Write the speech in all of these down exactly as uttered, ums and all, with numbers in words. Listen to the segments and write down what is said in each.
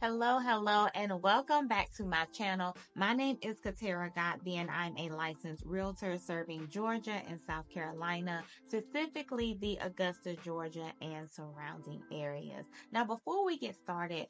Hello, hello, and welcome back to my channel. My name is Katerra Godbee, and I'm a licensed realtor serving Georgia and South Carolina, specifically the Augusta, Georgia, and surrounding areas. Now, before we get started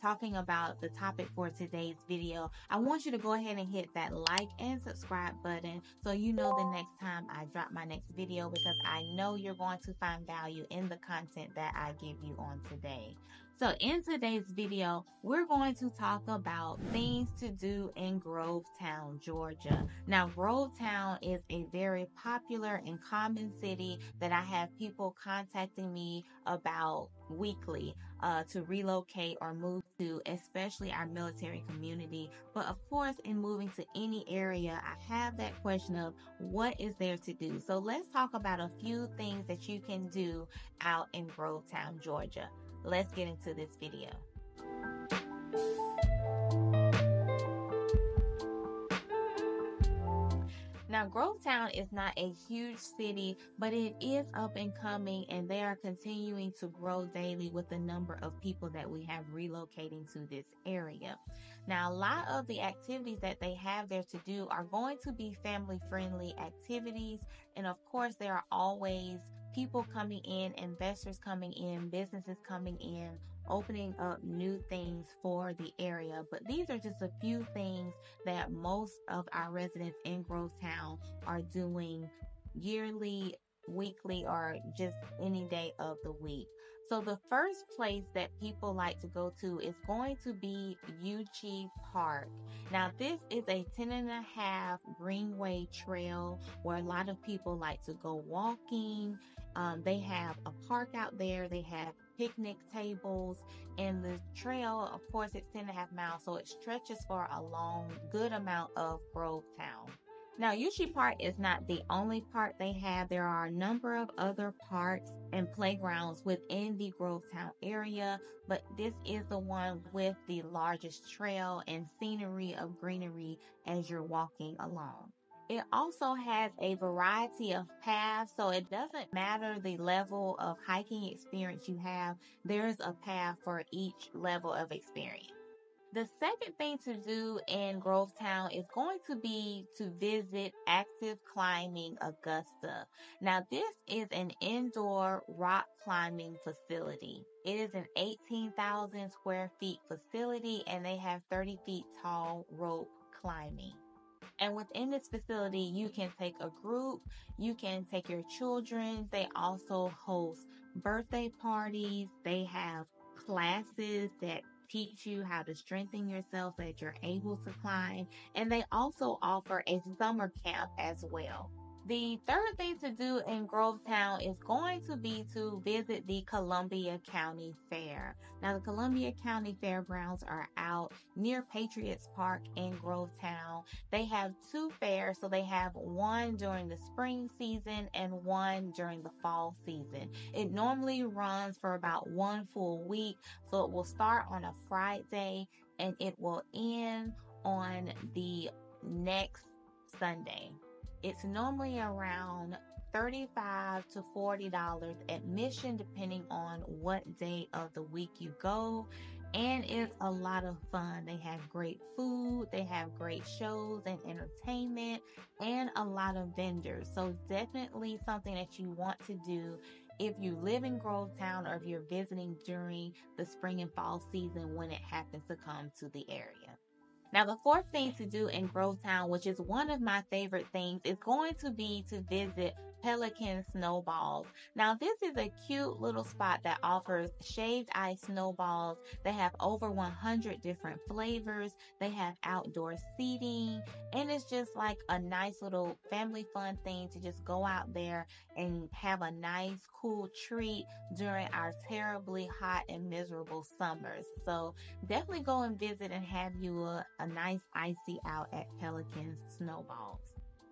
talking about the topic for today's video, I want you to go ahead and hit that like and subscribe button so you know the next time I drop my next video, because I know you're going to find value in the content that I give you on today. So in today's video, we're going to talk about things to do in Grovetown, Georgia. Now, Grovetown is a very popular and common city that I have people contacting me about weekly uh, to relocate or move to, especially our military community. But of course, in moving to any area, I have that question of what is there to do. So let's talk about a few things that you can do out in Grovetown, Georgia. Let's get into this video. Now, Grovetown is not a huge city, but it is up and coming, and they are continuing to grow daily with the number of people that we have relocating to this area. Now, a lot of the activities that they have there to do are going to be family-friendly activities, and of course, there are always people coming in, investors coming in, businesses coming in, opening up new things for the area. But these are just a few things that most of our residents in Grovetown are doing yearly, weekly, or just any day of the week. So the first place that people like to go to is going to be Euchee Park. Now, this is a ten and a half greenway trail where a lot of people like to go walking. Um, they have a park out there. They have picnic tables, and the trail, of course, it's ten and a half miles. So it stretches for a long, good amount of Grovetown. Now, Euchee Park is not the only park they have. There are a number of other parks and playgrounds within the Grovetown area, but this is the one with the largest trail and scenery of greenery as you're walking along. It also has a variety of paths, so it doesn't matter the level of hiking experience you have, there's a path for each level of experience. The second thing to do in Grovetown is going to be to visit Active Climbing Augusta. Now, this is an indoor rock climbing facility. It is an eighteen thousand square feet facility, and they have thirty feet tall rope climbing. And within this facility, you can take a group, you can take your children. They also host birthday parties. They have classes that teach you how to strengthen yourself so that you're able to climb. And they also offer a summer camp as well. The third thing to do in Grovetown is going to be to visit the Columbia County Fair. Now, the Columbia County Fairgrounds are out near Patriots Park in Grovetown. They have two fairs, so they have one during the spring season and one during the fall season. It normally runs for about one full week, so it will start on a Friday and it will end on the next Sunday. It's normally around thirty-five to forty dollars admission, depending on what day of the week you go. And it's a lot of fun. They have great food, they have great shows and entertainment, and a lot of vendors. So definitely something that you want to do if you live in Grovetown or if you're visiting during the spring and fall season when it happens to come to the area. Now, the fourth thing to do in Grovetown, which is one of my favorite things, is going to be to visit Pelican's SnoBalls. Now, this is a cute little spot that offers shaved ice snowballs. They have over one hundred different flavors. They have outdoor seating, and it's just like a nice little family fun thing to just go out there and have a nice cool treat during our terribly hot and miserable summers. So definitely go and visit and have you a, a nice icy out at Pelican's SnoBalls.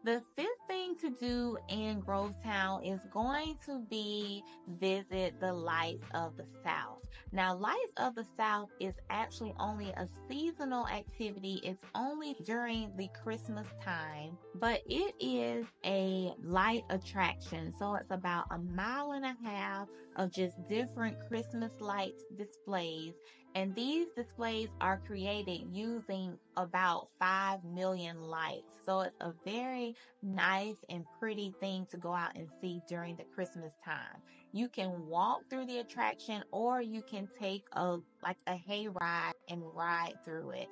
The fifth thing to do in Grovetown is going to be visit the Lights of the South. Now, Lights of the South is actually only a seasonal activity. It's only during the Christmas time, but it is a light attraction. So it's about a mile and a half of just different Christmas lights displays. And these displays are created using about five million lights. So it's a very nice and pretty thing to go out and see during the Christmas time. You can walk through the attraction, or you can take a like a hay ride and ride through it.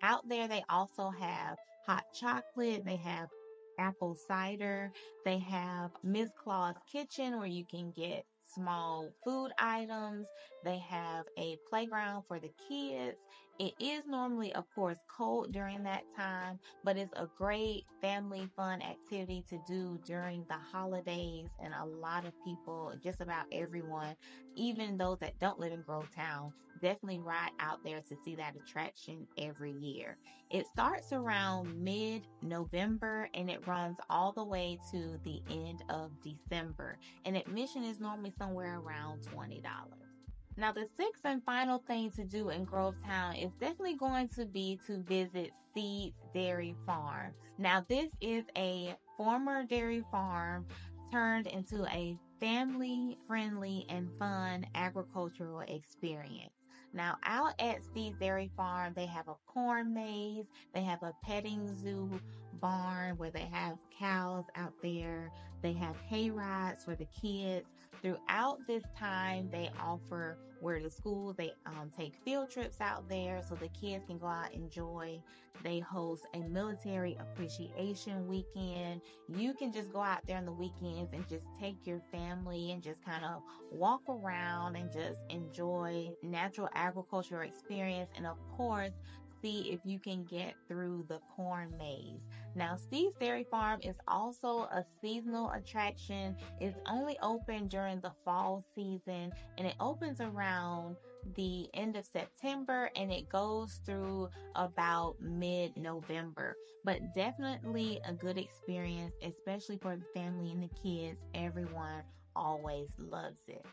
Out there, they also have hot chocolate. They have apple cider. They have Miss Claus' Kitchen, where you can get small food items. They have a playground for the kids. It is normally, of course, cold during that time, but it's a great family fun activity to do during the holidays. And a lot of people, just about everyone, even those that don't live in Grovetown, definitely ride out there to see that attraction every year. It starts around mid-November and it runs all the way to the end of December. And admission is normally somewhere around twenty dollars. Now, the sixth and final thing to do in Grovetown is definitely going to be to visit Steed's Dairy Farm. Now, this is a former dairy farm turned into a family-friendly and fun agricultural experience. Now, out at Steed's Dairy Farm, they have a corn maze, they have a petting zoo barn where they have cows out there, they have hay rides for the kids. Throughout this time, they offer where the school, they um, take field trips out there so the kids can go out and enjoy. They host a military appreciation weekend. You can just go out there on the weekends and just take your family and just kind of walk around and just enjoy natural agricultural experience. And of course, see if you can get through the corn maze. Now, Steed's Dairy Farm is also a seasonal attraction. It's only open during the fall season, and it opens around the end of September and it goes through about mid-November. But definitely a good experience, especially for the family and the kids. Everyone always loves it.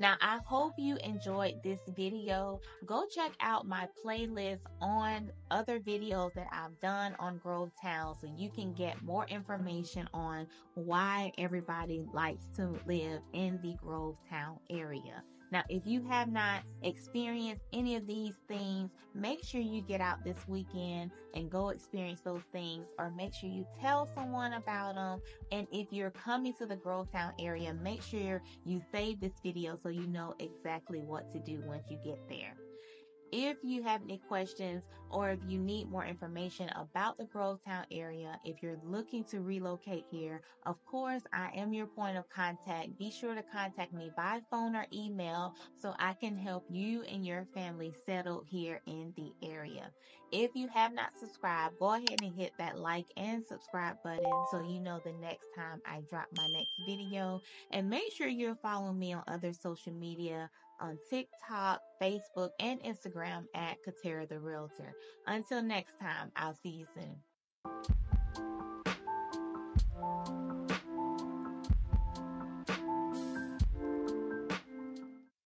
Now, I hope you enjoyed this video. Go check out my playlist on other videos that I've done on Grovetown so you can get more information on why everybody likes to live in the Grovetown area. Now, if you have not experienced any of these things, make sure you get out this weekend and go experience those things, or make sure you tell someone about them. And if you're coming to the Grovetown area, make sure you save this video so you know exactly what to do once you get there. If you have any questions or if you need more information about the Grovetown area, if you're looking to relocate here, of course, I am your point of contact. Be sure to contact me by phone or email so I can help you and your family settle here in the area. If you have not subscribed, go ahead and hit that like and subscribe button so you know the next time I drop my next video. And make sure you're following me on other social media, on TikTok, Facebook, and Instagram at Katerra the Realtor. Until next time, I'll see you soon.